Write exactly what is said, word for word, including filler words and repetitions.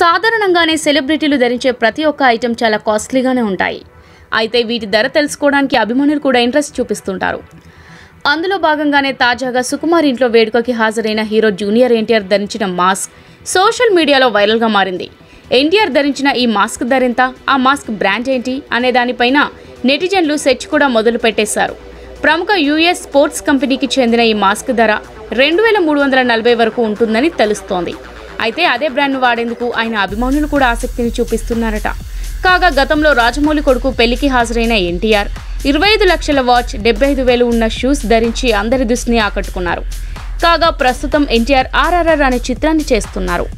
సాధారణంగానే సెలబ్రిటీలు ధరించే ప్రతి ఒక్క ఐటెం చాలా కాస్ట్లీగానే ఉంటాయి. అయితే వీటి ధర తెలుసుకోవడానికి అభిమానులు కూడా ఇంట్రెస్ట్ చూపిస్తుంటారు. అందులో భాగంగానే తాజాగా సుకుమార్ ఇంట్లో వేడుకకి హాజరైన హీరో జూనియర్ ఎన్టీఆర్ ధరించిన మాస్క్ సోషల్ మీడియాలో వైరల్గా మారింది. ఎన్టీఆర్ ధరించిన ఈ మాస్క్ ధర ఎంత, ఆ మాస్క్ బ్రాండ్ ఏంటి అనే దానిపైన నెటిజన్లు సెర్చ్ కూడా మొదలు పెట్టేశారు. ప్రముఖ యూఎస్ స్పోర్ట్స్ కంపెనీకి చెందిన ఈ మాస్క్ ధర రెండు వేల మూడు వందల నలభై వరకు ఉంటుందని తెలుస్తోంది. అయితే అదే బ్రాండ్ను వాడేందుకు ఆయన అభిమానులు కూడా ఆసక్తిని చూపిస్తున్నారట. కాగా గతంలో రాజమౌళి కొడుకు పెళ్లికి హాజరైన ఎన్టీఆర్ ఇరవై ఐదు లక్షల వాచ్, డెబ్బై ఐదు వేలు ఉన్న షూస్ ధరించి అందరి దృష్టిని ఆకట్టుకున్నారు. కాగా ప్రస్తుతం ఎన్టీఆర్ ఆర్ఆర్ఆర్ అనే చిత్రాన్ని చేస్తున్నారు.